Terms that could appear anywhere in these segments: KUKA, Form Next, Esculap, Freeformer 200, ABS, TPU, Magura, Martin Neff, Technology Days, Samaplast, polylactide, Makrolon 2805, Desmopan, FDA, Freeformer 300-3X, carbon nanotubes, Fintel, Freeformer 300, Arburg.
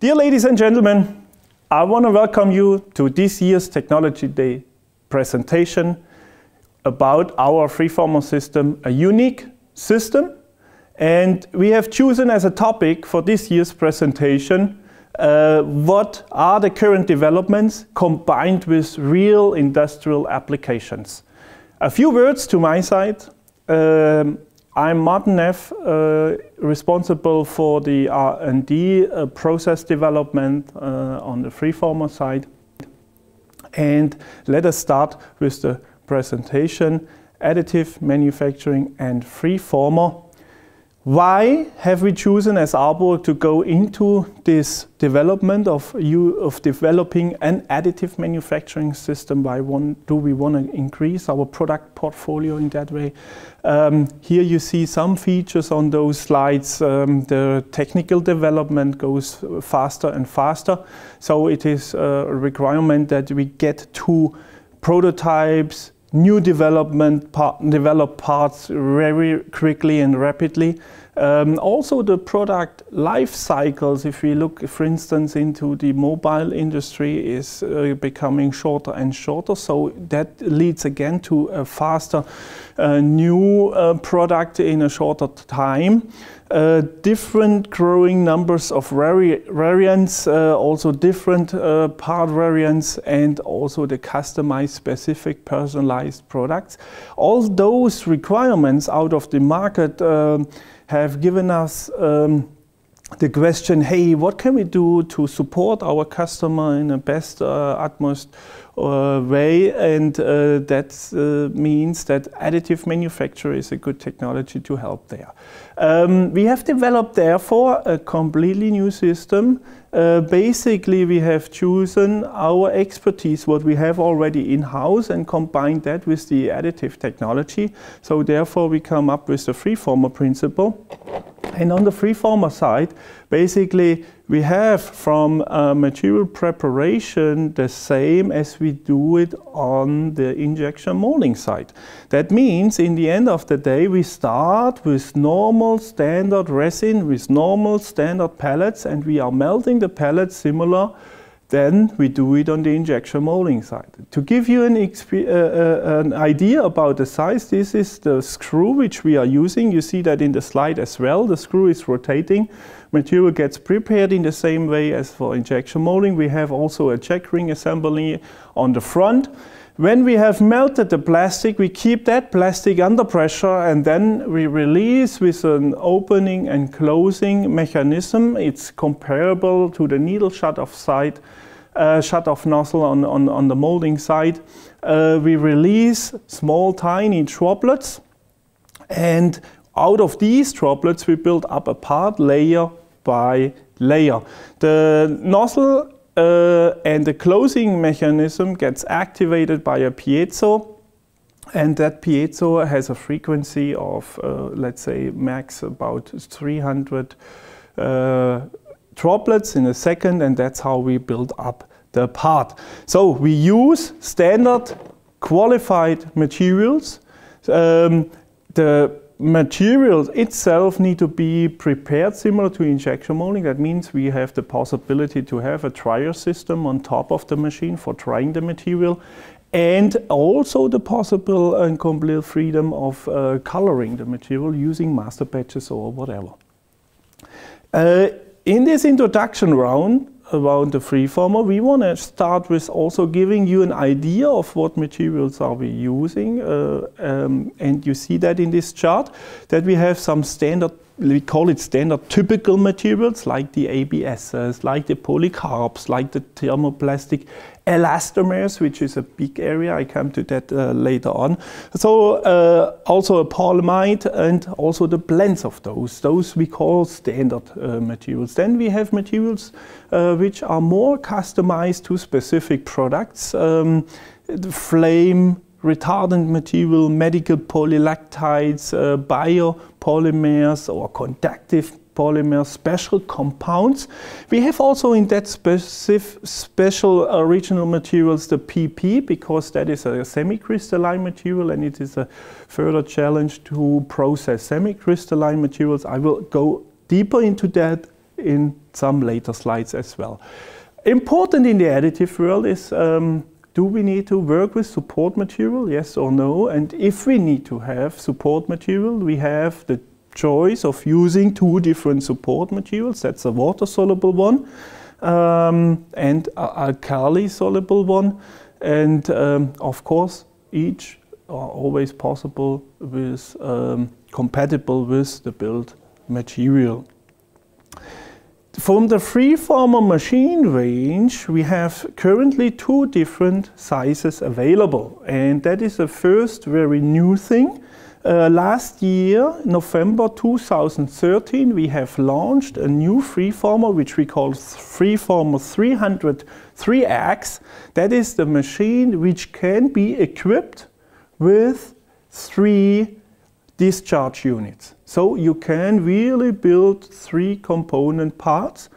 Dear ladies and gentlemen, I want to welcome you to this year's Technology Day presentation about our Freeformer system, a unique system. And we have chosen as a topic for this year's presentation what are the current developments combined with real industrial applications. A few words to my side. I'm Martin Neff, responsible for the R&D process development on the Freeformer side. And let us start with the presentation, additive manufacturing and Freeformer. Why have we chosen as Arburg to go into this development of developing an additive manufacturing system? Why do we want to increase our product portfolio in that way? Here you see some features on those slides. The technical development goes faster and faster. So it is a requirement that we get to prototypes, new develop parts very quickly and rapidly. Also the product life cycles, if we look for instance into the mobile industry, is becoming shorter and shorter, so that leads again to a faster new product in a shorter time. Different growing numbers of variants, also different part variants, and also the customized, specific, personalized products. All those requirements out of the market have given us the question, hey, what can we do to support our customer in the best, utmost way? And that means that additive manufacturing is a good technology to help there. We have developed, therefore, a completely new system. Basically, we have chosen our expertise, what we have already in-house, and combined that with the additive technology. So therefore, we come up with the Freeformer principle. And on the Freeformer side, basically, we have from material preparation the same as we do it on the injection molding side. That means in the end of the day, we start with normal standard resin, with normal standard pellets, and we are melting the pellets similar then we do it on the injection molding side. To give you an idea about the size, this is the screw which we are using. You see that in the slide as well. The screw is rotating. Material gets prepared in the same way as for injection molding. We have also a check ring assembly on the front. When we have melted the plastic, we keep that plastic under pressure and then we release with an opening and closing mechanism. It's comparable to the needle shut-off side, shut-off nozzle on the molding side. We release small, tiny droplets, and out of these droplets, we build up a part layer by layer. The nozzle and the closing mechanism gets activated by a piezo, and that piezo has a frequency of, let's say, max about 300 droplets in a second, and that's how we build up the part. So we use standard qualified materials. The materials itself need to be prepared similar to injection molding. That means we have the possibility to have a dryer system on top of the machine for drying the material, and also the possible and complete freedom of coloring the material using master batches or whatever. In this introduction round around the Freeformer, we want to start with also giving you an idea of what materials are we using. And you see that in this chart, that we have some standard, we call it standard typical materials, like the ABSs, like the polycarbs, like the thermoplastic elastomers, which is a big area. I come to that later on. So also a polyamide and also the blends of those. Those we call standard materials. Then we have materials which are more customized to specific products. The flame retardant material, medical polylactides, biopolymers or conductive polymers, special compounds. We have also in that special original materials the PP, because that is a semi-crystalline material and it is a further challenge to process semi-crystalline materials. I will go deeper into that in some later slides as well. Important in the additive world is do we need to work with support material, yes or no? And if we need to have support material, we have the choice of using two different support materials. That's a water-soluble one and an alkali-soluble one. And of course, each are always possible with compatible with the built material. From the Freeformer machine range, we have currently two different sizes available, and that is the first very new thing. Last year, November 2013, we have launched a new Freeformer, which we call Freeformer 300-3X. That is the machine which can be equipped with 3 discharge units. So you can really build 3 component parts.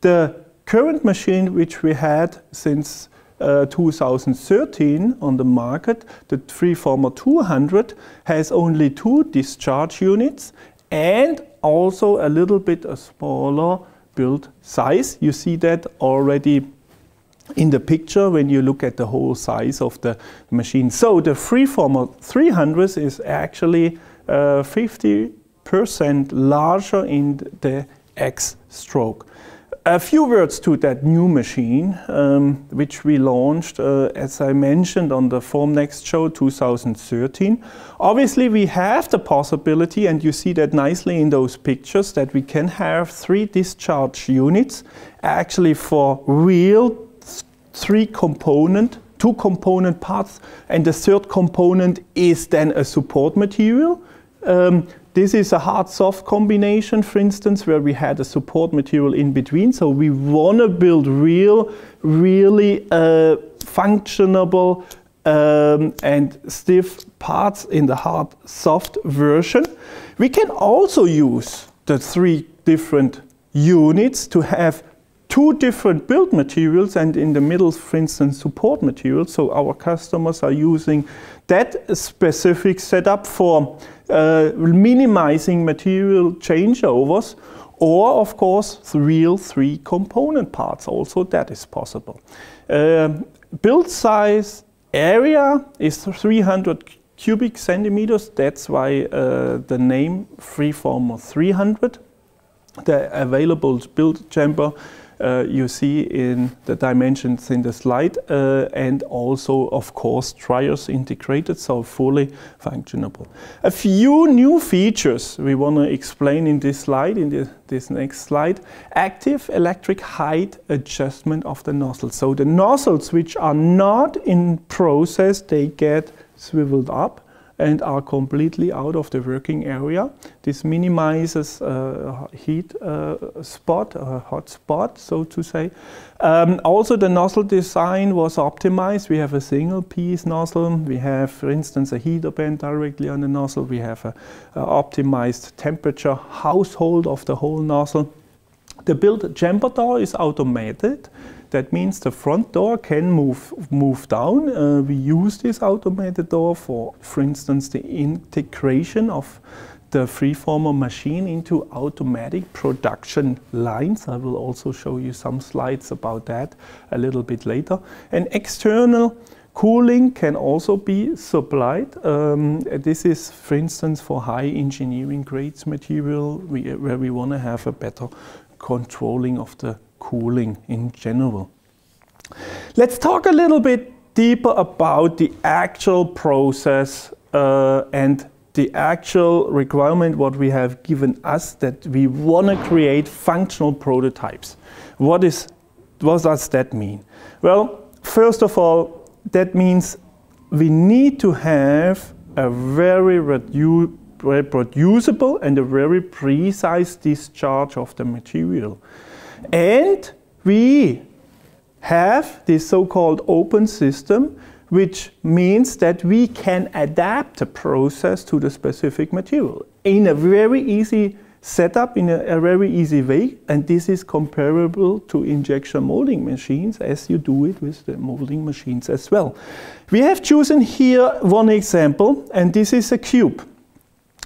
The current machine which we had since 2013 on the market, the Freeformer 200, has only 2 discharge units and also a little bit a smaller build size. You see that already in the picture when you look at the whole size of the machine. So the Freeformer 300 is actually 50% larger in the X stroke. A few words to that new machine, which we launched, as I mentioned, on the Form Next show 2013. Obviously, we have the possibility, and you see that nicely in those pictures, that we can have 3 discharge units, actually for real 2 component parts, and the 3rd component is then a support material. This is a hard-soft combination, for instance, where we had a support material in between. So we want to build really functionable and stiff parts in the hard-soft version. We can also use the 3 different units to have 2 different build materials, and in the middle, for instance, support materials. So our customers are using that specific setup for minimizing material changeovers, or of course, the real 3 component parts. Also, that is possible. Build size area is 300 cubic centimeters. That's why the name Freeformer 300. The available build chamber you see in the dimensions in the slide, and also, of course, dryers integrated, so fully functionable. A few new features we want to explain in this slide, in this next slide. Active electric height adjustment of the nozzles. So the nozzles which are not in process, they get swiveled up and are completely out of the working area. This minimizes heat spot, hot spot, so to say. Also, the nozzle design was optimized. We have a single piece nozzle. We have, for instance, a heater band directly on the nozzle. We have an optimized temperature household of the whole nozzle. The built chamber door is automated. That means the front door can move down. We use this automated door for instance, the integration of the Freeformer machine into automatic production lines. I will also show you some slides about that a little bit later. And external cooling can also be supplied. This is, for instance, for high engineering grades material, where we want to have a better controlling of the cooling in general. Let's talk a little bit deeper about the actual process and the actual requirement what we have given us, that we want to create functional prototypes. What does that mean? Well, first of all, that means we need to have a very reproducible and a very precise discharge of the material. And we have this so-called open system, which means that we can adapt the process to the specific material in a very easy setup, in a very easy way. And this is comparable to injection molding machines, as you do it with the molding machines as well. We have chosen here one example, and this is a cube.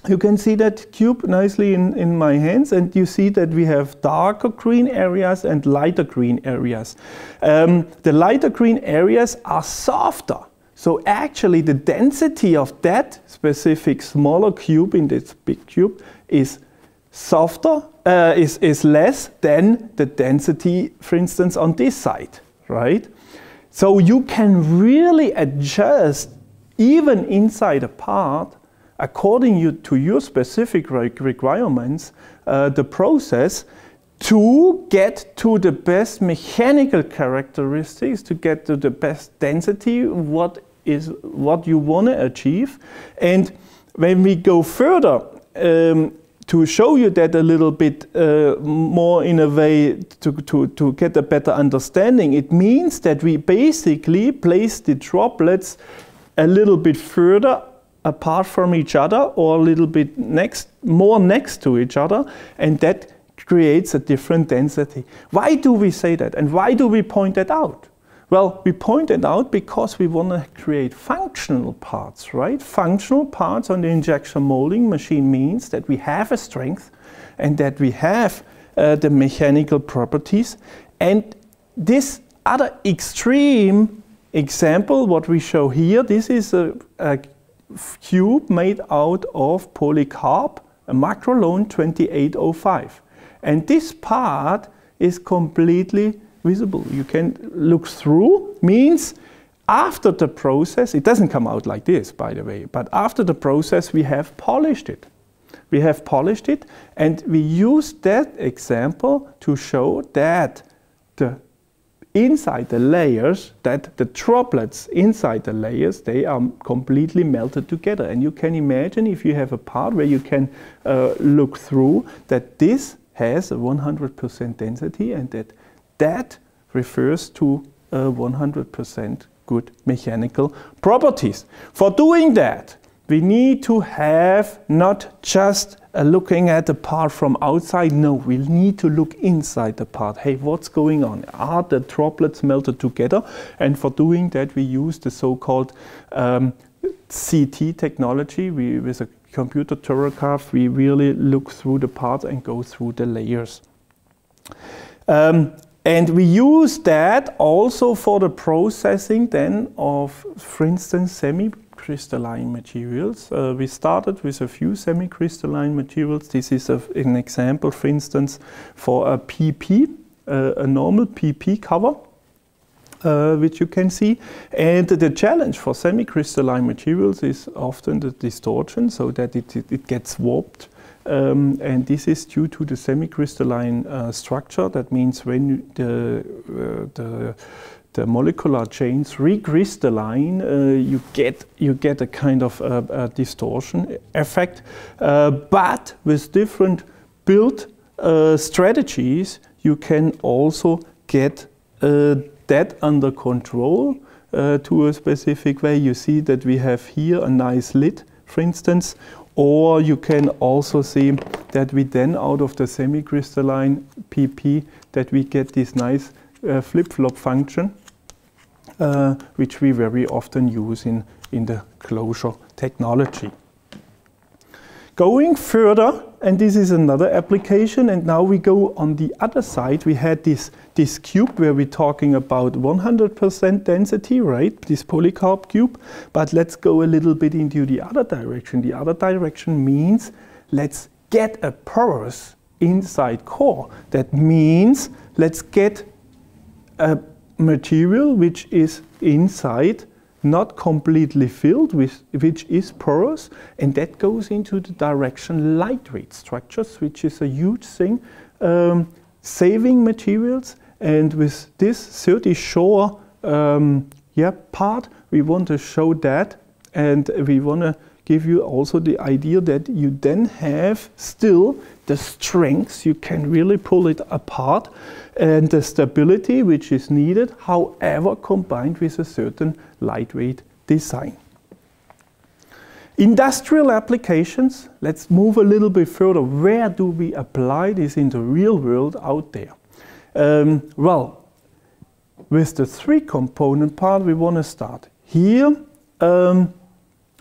You can see that cube nicely in my hands, and you see that we have darker green areas and lighter green areas. The lighter green areas are softer. So actually the density of that specific smaller cube in this big cube is softer, is less than the density, for instance, on this side, right? So you can really adjust even inside a part according to your specific requirements, the process to get to the best mechanical characteristics, to get to the best density, what you want to achieve. And when we go further, to show you that a little bit more in a way to get a better understanding, it means that we basically place the droplets a little bit further apart from each other, or a little bit more next to each other, and that creates a different density. Why do we say that, and why do we point that out? Well, we point it out because we want to create functional parts, right? Functional parts on the injection molding machine means that we have a strength and that we have the mechanical properties. And this other extreme example, what we show here, this is a cube made out of polycarb, a Makrolon 2805. And this part is completely visible. You can look through, means after the process, it doesn't come out like this, by the way, but after the process we have polished it. We have polished it, and we use that example to show that the inside the layers, that the droplets inside the layers, they are completely melted together. And you can imagine, if you have a part where you can look through, that this has a 100% density, and that refers to 100% good mechanical properties. For doing that, we need to have not just looking at the part from outside. No, we need to look inside the part. Hey, what's going on? Are the droplets melted together? And for doing that, we use the so-called CT technology. With a computer torograph, we really look through the parts and go through the layers. And we use that also for the processing then of, for instance, semi-crystalline materials. We started with a few semi-crystalline materials. This is an example, for instance, for a PP, a normal PP cover, which you can see. And the challenge for semi-crystalline materials is often the distortion, so that it gets warped. And this is due to the semi-crystalline structure. That means when the molecular chains recrystalline, you get a kind of a distortion effect. But with different build strategies, you can also get that under control to a specific way. You see that we have here a nice lid, for instance. Or you can also see that we then, out of the semi-crystalline PP, that we get this nice flip-flop function, which we very often use in the closure technology. Going further, and this is another application, and now we go on the other side. We had this cube where we're talking about 100% density, right? This polycarb cube. But let's go a little bit into the other direction. The other direction means let's get a porous inside core. That means let's get a material which is inside, not completely filled, which is porous, and that goes into the direction lightweight structures, which is a huge thing, saving materials. And with this 30 Shore part, we want to show that, and we want to give you also the idea that you then have still the strengths. You can really pull it apart, and the stability which is needed, however, combined with a certain lightweight design. Industrial applications, let's move a little bit further. Where do we apply this in the real world out there? Well, with the three component part, we want to start here.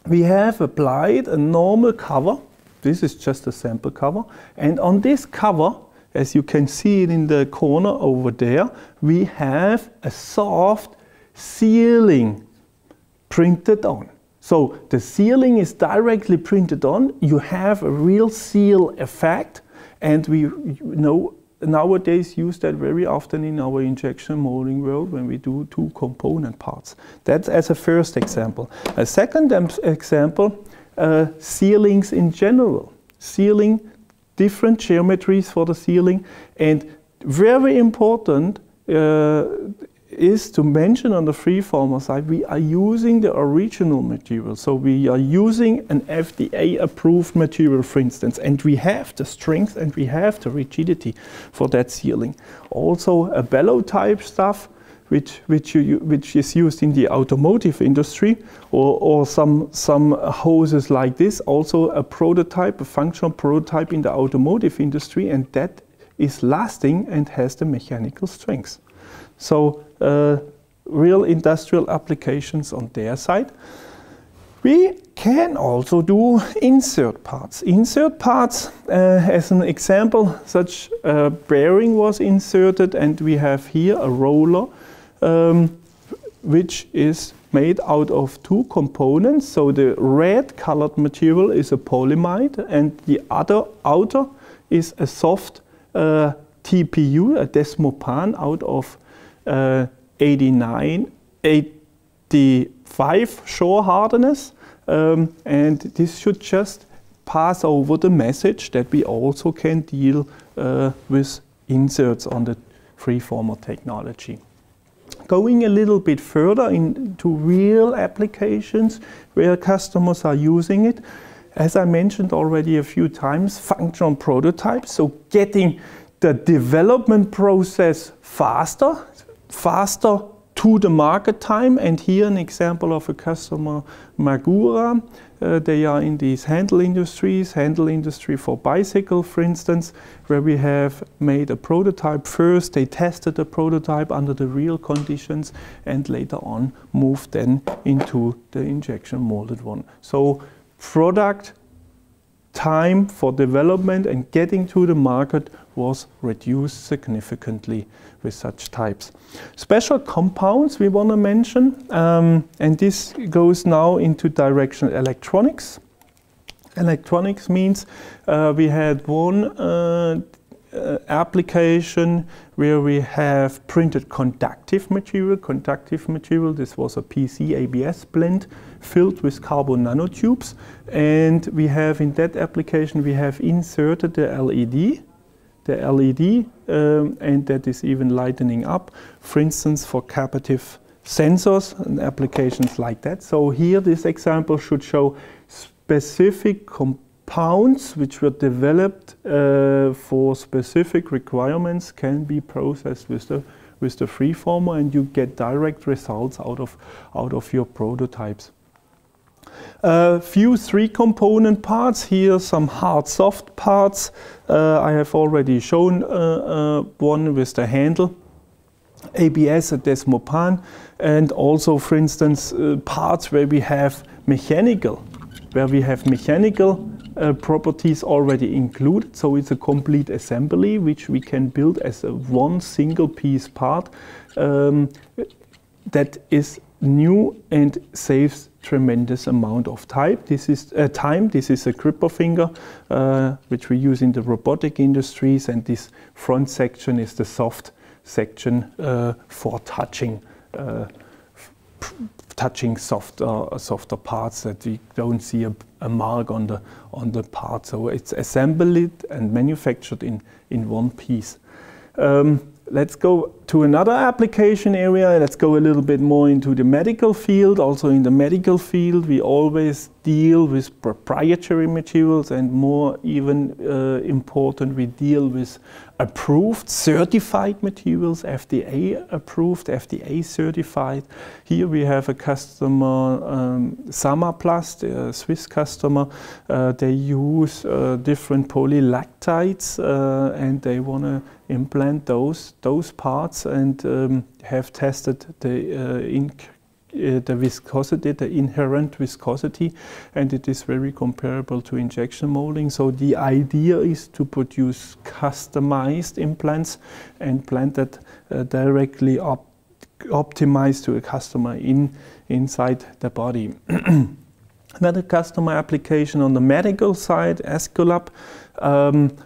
We have applied a normal cover This is just a sample cover. And on this cover, as you can see it in the corner over there, we have a soft sealing printed on. So the sealing is directly printed on. You have a real seal effect, and we nowadays use that very often in our injection molding world when we do two component parts. That's as a first example. A second example, sealings in general. Sealing, different geometries for the sealing, and very important is to mention on the Freeformer side, we are using the original material. So we are using an FDA approved material, for instance, and we have the strength and we have the rigidity for that sealing. Also a bellow type stuff, which is used in the automotive industry, or some hoses like this, also a prototype, a functional prototype in the automotive industry, and that is lasting and has the mechanical strength. So real industrial applications on their side. We can also do insert parts. Insert parts, as an example, such a bearing was inserted, and we have here a roller which is made out of two components. So the red colored material is a polyamide, and the other outer is a soft TPU, a Desmopan out of 85 shore hardness, and this should just pass over the message that we also can deal with inserts on the Freeformer technology. Going a little bit further into real applications where customers are using it, as I mentioned already a few times, functional prototypes, so getting the development process faster to the market time. And here an example of a customer, Magura. They are in these handle industry for bicycle, for instance, where we have made a prototype first. They tested the prototype under the real conditions and later on moved then into the injection molded one. So product time for development and getting to the market was reduced significantly with such types. Special compounds we want to mention, and this goes now into directional electronics. Electronics means we had one application where we have printed conductive material. This was a PC ABS blend filled with carbon nanotubes, and we have in that application we have inserted the LED. And that is even lightening up, for instance, for capacitive sensors and applications like that. So here this example should show specific compounds which were developed for specific requirements, can be processed with the Freeformer, and you get direct results out of your prototypes. Few three-component parts, here some hard-soft parts. I have already shown one with the handle, ABS, a Desmopan, and also, for instance, parts where we have mechanical properties already included. So it's a complete assembly which we can build as a one single-piece part that is new and saves tremendous amount of time. This is a gripper finger which we use in the robotic industries, and this front section is the soft section for touching softer parts that we don't see a mark on the part. So it's assembled and manufactured in one piece. Let's go to another application area. Let's go a little bit more into the medical field. Also in the medical field, we always deal with proprietary materials, and more even important, we deal with approved, certified materials, FDA approved, FDA certified. Here we have a customer, Samaplast, a Swiss customer. They use different polylactides, and they want to implant those parts, and have tested the the viscosity, the inherent viscosity, and it is very comparable to injection molding. So the idea is to produce customized implants and plant that directly optimized to a customer inside the body. Another customer application on the medical side, Esculap.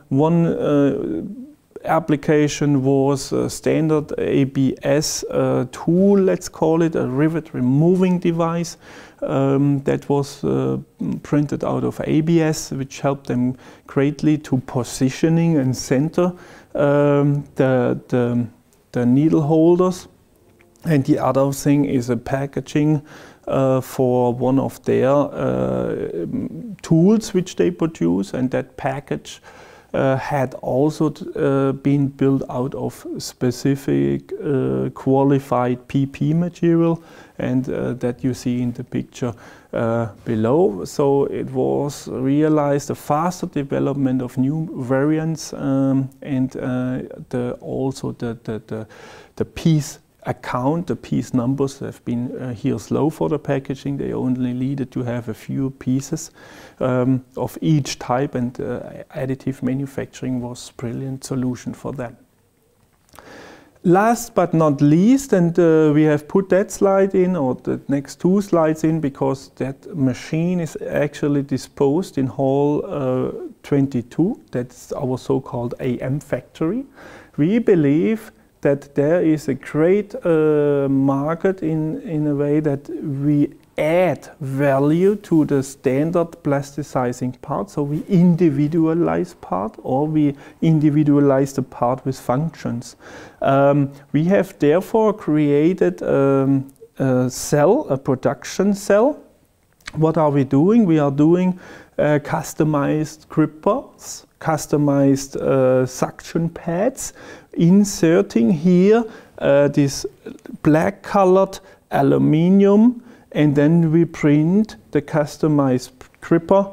One application was a standard ABS tool, let's call it, a rivet removing device that was printed out of ABS, which helped them greatly to positioning and center the needle holders. And the other thing is a packaging for one of their tools which they produce, and that package had also been built out of specific qualified PP material, and that you see in the picture below. So it was realized a faster development of new variants, and also the piece account, the piece numbers have been here slow for the packaging. They only needed to have a few pieces of each type, and additive manufacturing was a brilliant solution for them. Last but not least, and we have put that slide in, or the next two slides in, because that machine is actually disposed in Hall 22. That's our so-called AM factory. We believe that there is a great market in a way that we add value to the standard plasticizing part. So we individualize part, or we individualize the part with functions. We have therefore created a cell, a production cell. What are we doing? We are doing customized grip bars, customized suction pads, inserting here this black colored aluminium, and then we print the customized gripper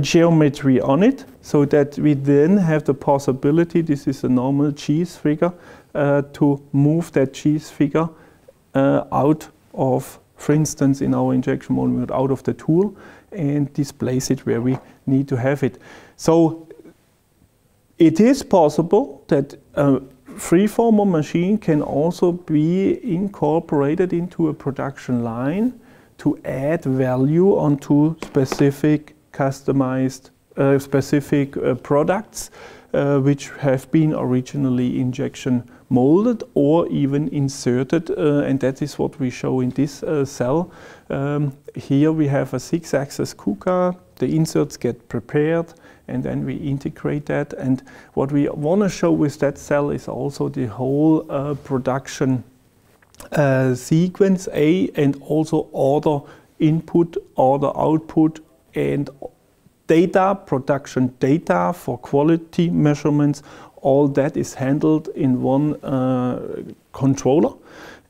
geometry on it, so that we then have the possibility, this is a normal cheese figure, to move that cheese figure out of, for instance, in our injection molding, out of the tool and displace it where we need to have it. So it is possible that a freeformer machine can also be incorporated into a production line to add value onto specific customized, specific products which have been originally injection molded or even inserted, and that is what we show in this cell. Here we have a 6-axis KUKA, the inserts get prepared, and then we integrate that. And what we want to show with that cell is also the whole production sequence, and also order input, order output, and data, production data for quality measurements. All that is handled in one controller,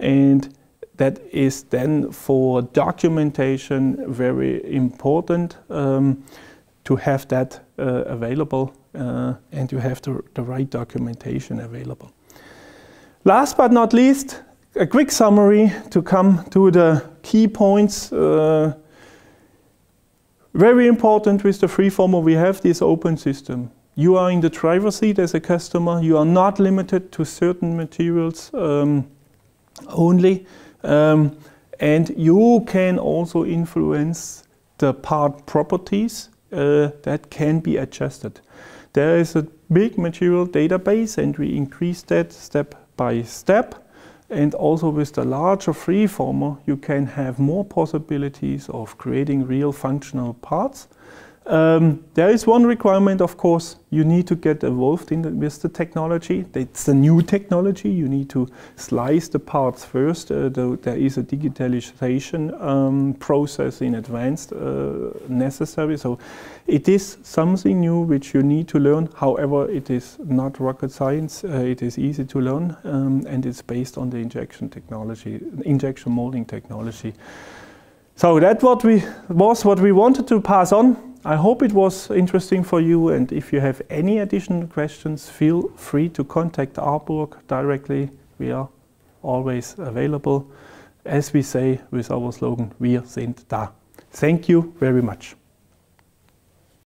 and that is then for documentation very important to have that available, and you have the right documentation available. Last but not least, a quick summary to come to the key points. Very important with the Freeformer, we have this open system. You are in the driver's seat as a customer. You are not limited to certain materials only. And you can also influence the part properties that can be adjusted. There is a big material database, and we increase that step by step. And also with the larger Freeformer, you can have more possibilities of creating real functional parts. There is one requirement, of course. You need to get involved with the technology. It's a new technology. You need to slice the parts first. There is a digitalization process in advance necessary. So it is something new which you need to learn. However, it is not rocket science. It is easy to learn, and it's based on the injection technology, injection molding technology. So that was what we wanted to pass on. I hope it was interesting for you, and if you have any additional questions, feel free to contact Arburg directly. We are always available, As we say with our slogan, wir sind da. Thank you very much.